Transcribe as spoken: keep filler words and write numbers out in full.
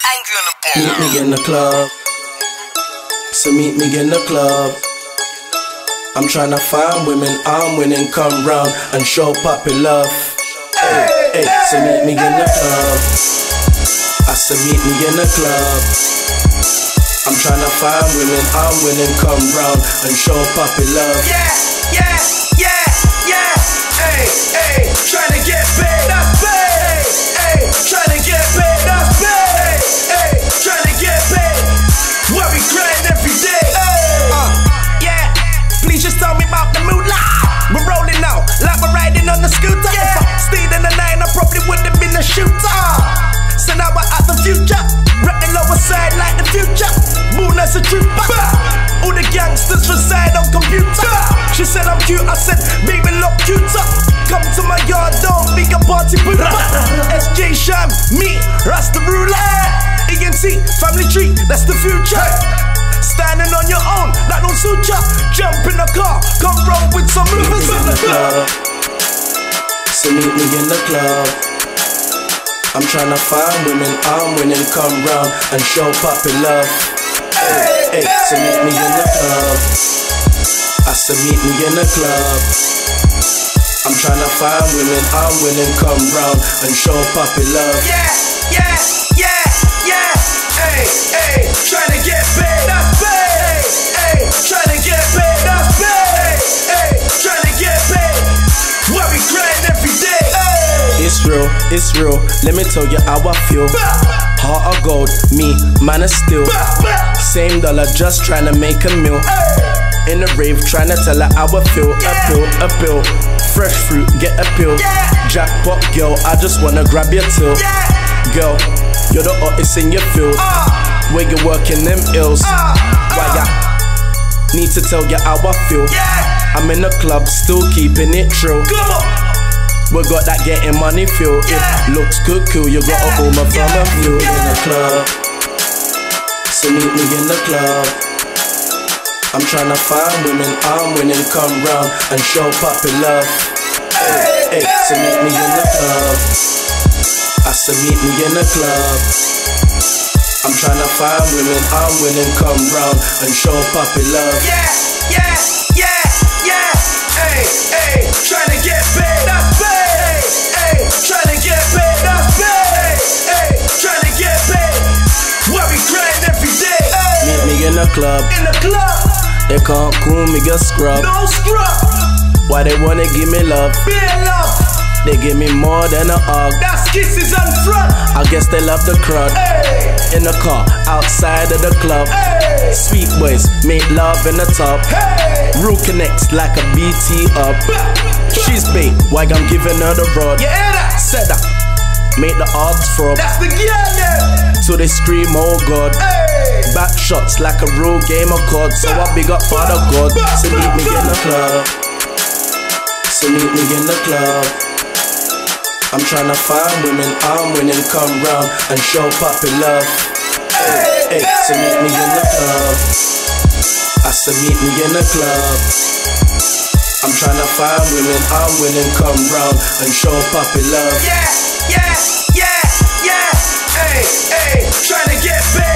Meet me in the club. So meet me in the club. I'm trying to find women, I'm winning, come round and show puppy love. Hey, hey, so meet me in the club. I said meet me in the club. I'm trying to find women, I'm winning, come round and show puppy love. Yeah, yeah, yeah, yeah. Hey, hey, trying to get paid, that's paid. Hey, hey, trying to get paid, that's paid. All the gangsters reside on computer. She said I'm cute, I said baby look cuter. Come to my yard, don't be a party pooper. S J Sham, me, that's the ruler. E N T, family tree, that's the future. Standing on your own, that don't suit ya. Jump in the car, come roll with some movers. Meet me in the club. So meet me in the club. I'm trying to find women, I'm winning, come round and show puppy love. Hey, so meet me in the club. I said meet me in the club. I'm trying to find women, I'm willing, come round and show puppy love. Yeah, yeah, yeah, yeah. Hey, hey, trying to get paid, that's paid. Hey, trying to get paid, that's paid. Hey, trying to get paid. Why we crying every day? Hey. It's real, it's real. Let me tell you how I feel. Heart of gold, me, man of steel. Same dollar, just tryna make a meal. In the rave, tryna tell her how I feel. A pill, a pill. Fresh fruit, get a pill. Jackpot girl, I just wanna grab your till. Girl, you're the hottest in your field. Where you working them ills. Why ya? Need to tell you how I feel. I'm in the club, still keeping it true. We got that getting money feel. If looks could cool, you got a home from a view. In the club. So meet me in the club. I'm trying to find women, I'm winning, come round and show puppy love. Hey, hey, so meet me in the club. I said meet me in the club. I'm trying to find women, I'm winning, come round and show puppy love. Yeah, yeah, yeah, yeah. Hey, hey, trying to get paid, that's paid. Hey, hey, trying to get paid, that's paid. Hey, hey, trying to get paid. Why we crying every day? Hey. Meet me in the club. In the club. They can't call me a scrub. No scrub. Why they wanna give me love? Be love. They give me more than a hug. That's kisses and front. I guess they love the crowd. Hey. In the car, outside of the club. Hey. Sweet boys make love in the tub. Hey. Rule connects like a B T up. She's bait, why I'm giving her the rod? You hear that? Said that. Make the odds throb. That's the girl, yeah. So they scream, oh God. Hey. Back shots like a real game of cards. So I big up Father God. So meet me in the club. So meet me in the club. I'm trying to find women, I'm winning, come round and show puppy love. Hey, hey, so meet me in the club. I said meet me in the club. I'm trying to find women, I'm winning, come round and show puppy love. Yeah, yeah, yeah, yeah. Hey, hey, tryna get back.